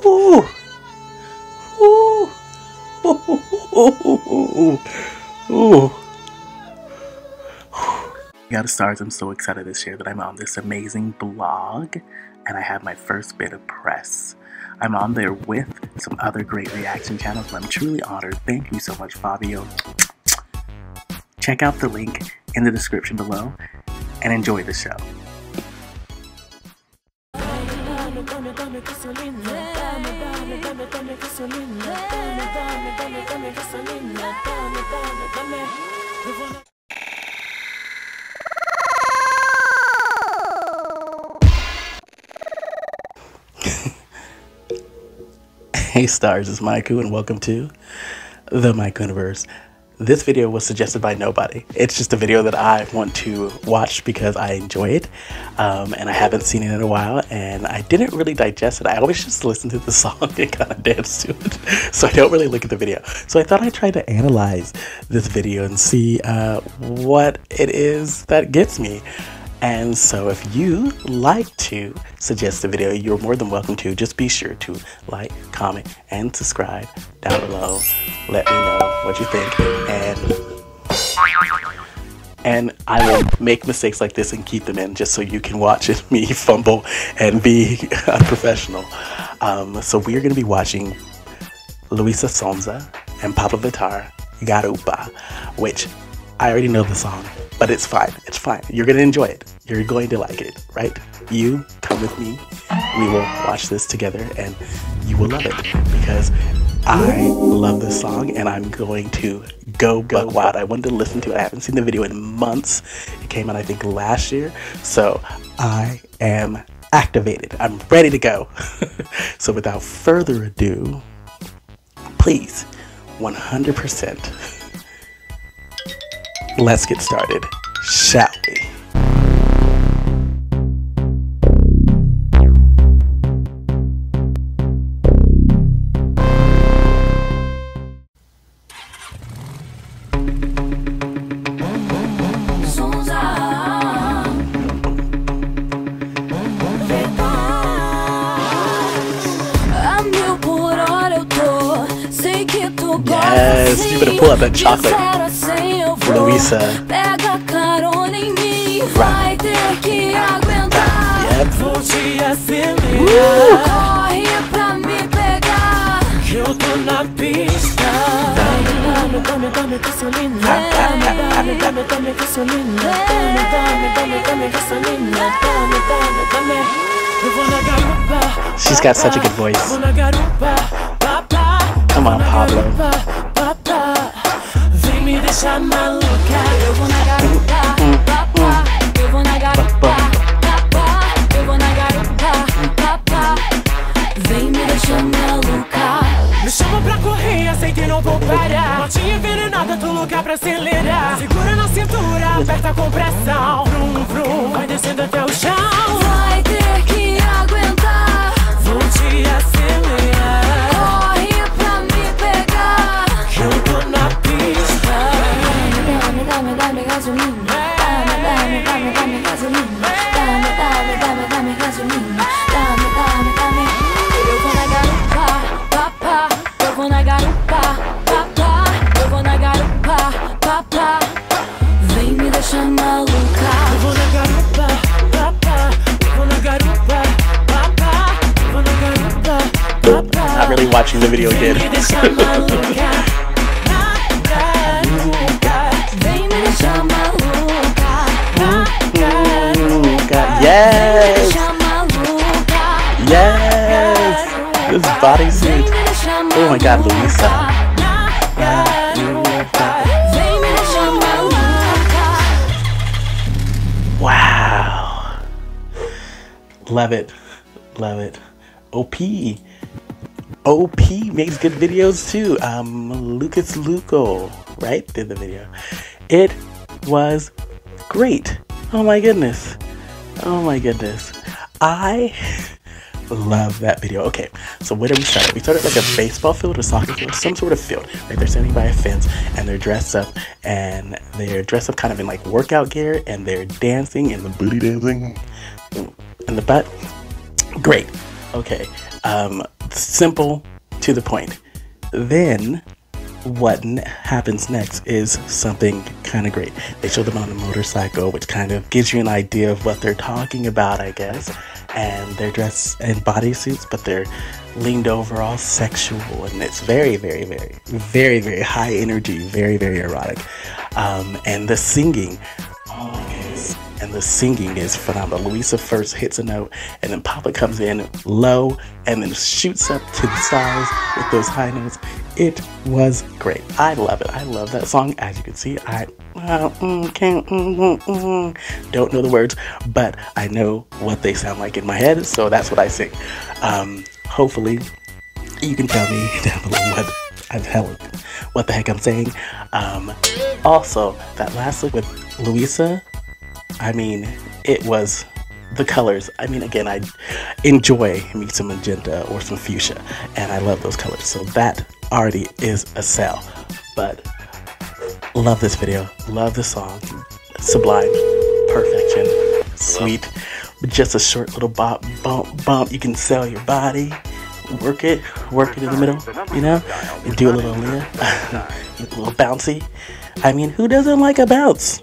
Gotta stars, I'm so excited this year that I'm on this amazing blog and I have my first bit of press. I'm on there with some other great reaction channels and I'm truly honored. Thank you so much, Fabio. Check out the link in the description below and enjoy the show. Hey stars, it's Maiku and welcome to the Maiku Universe. This video was suggested by nobody. It's just a video that I want to watch because I enjoy it, and I haven't seen it in a while, and I didn't really digest it. I always just listen to the song and kind of dance to it, so I don't really look at the video. So I thought I'd try to analyze this video and see what it is that gets me. And so if you like to suggest a video, you're more than welcome to. Just be sure to like, comment, and subscribe down below. Let me know what you think, and I will make mistakes like this and keep them in just so you can watch it, me fumble and be unprofessional. So we are going to be watching Luísa Sonza and Pabllo Vittar, Garupa, which I already know the song, but it's fine. It's fine. You're going to enjoy it. You're going to like it, right? You come with me. We will watch this together and you will love it because I love this song and I'm going to go wild. I wanted to listen to it. I haven't seen the video in months. It came out, I think, last year. So I am activated. I'm ready to go. So without further ado, please, 100%. Let's get started, shall we? Yes, you better pull up that chocolate. Luísa, pega carona em mim, vai ter que aguentar. Vou te acelerar, corre pra me pegar. Eu tô na pista. Dá-me gasolina, dá-me gasolina, dá-me gasolina, dá-me. Eu vou na garupa. She's got such a good voice. Eu vou na garupa, papá. Come on, Pabllo. Me deixa maluca, eu vou na garupa, papá, eu vou na garupa, papá, eu vou na garupa, papá, vem me deixar maluca. Me chama pra correr, aceita e não vou parar. Matinha envenenada, tô louca pra acelerar. Segura na cintura, aperta com pressão. Vrum, vrum, vai descendo até o chão. Vai ter que aguentar, vou te acelerar. Corre pra me pegar, que eu tô na pista. Dá-me gasolina, dá-me gasolina, dá-me gasolina, dá-me. Eu vou na garupa, papá, eu vou na garupa, papá, eu vou na garupa, papá, vem me deixar maluca. Eu vou na garupa, papá, eu vou na garupa, papá, eu vou na garupa, papá. Not really watching the video, kid. Yes! Yes! This bodysuit. Oh my god, Luísa. Wow. Love it. Love it. OP makes good videos too. Lucas Lucco, right? Did the video. It was great. Oh my goodness. Oh my goodness, I love that video. Okay, so where did we start? We started like a baseball field or soccer field, some sort of field. Like they're standing by a fence and they're dressed up kind of in like workout gear and they're dancing and the booty dancing and the butt. Great. Okay, simple, to the point. Then what happens next is something kind of great. They show them on a motorcycle, which kind of gives you an idea of what they're talking about, I guess. And they're dressed in bodysuits, but they're leaned over, all sexual, and it's very, very high energy, very, very erotic. And the singing, is phenomenal. Luísa first hits a note, and then Pabllo comes in low, and then shoots up to the stars with those high notes. It was great. I love it. I love that song. As you can see, I don't know the words, but I know what they sound like in my head, so that's what I sing. Hopefully, you can tell me down below what the heck I'm saying. Also, that last look with Luísa, I mean, it was the colors. I mean, again, I enjoy me some magenta or some fuchsia, and I love those colors. So that already is a sell. But love this video, love this song, sublime, perfection, sweet. Just a short little bop, bump, bump. You can sell your body, work it in the middle, you know, and do a little a little bouncy. I mean, who doesn't like a bounce?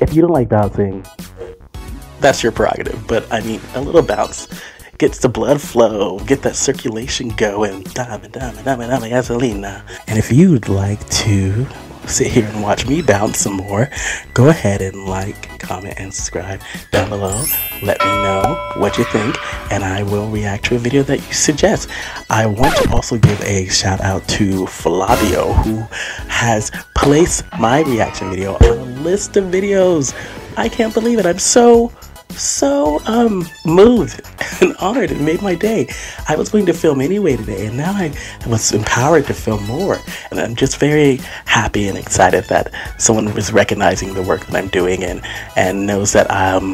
If you don't like bouncing, that's your prerogative, but I mean, a little bounce gets the blood flow, get that circulation going. Dame gasolina. And if you'd like to sit here and watch me bounce some more, go ahead and like, comment, and subscribe down below. Let me know what you think, and I will react to a video that you suggest. I want to also give a shout out to Flávio, who has placed my reaction video on a list of videos. I can't believe it. I'm so moved and honored. It made my day. I was going to film anyway today, and now I was empowered to film more, and I'm just very happy and excited that someone was recognizing the work that I'm doing and knows that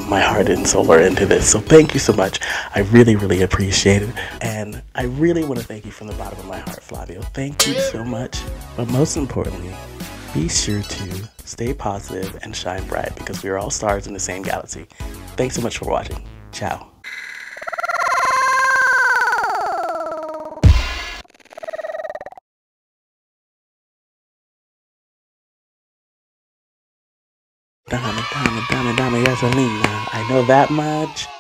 my heart and soul are into this. So thank you so much. I really appreciate it, and I really want to thank you from the bottom of my heart, Flávio. Thank you so much. But most importantly, be sure to stay positive and shine bright, because we are all stars in the same galaxy. Thanks so much for watching. Ciao. Dame gasolina. I know that much.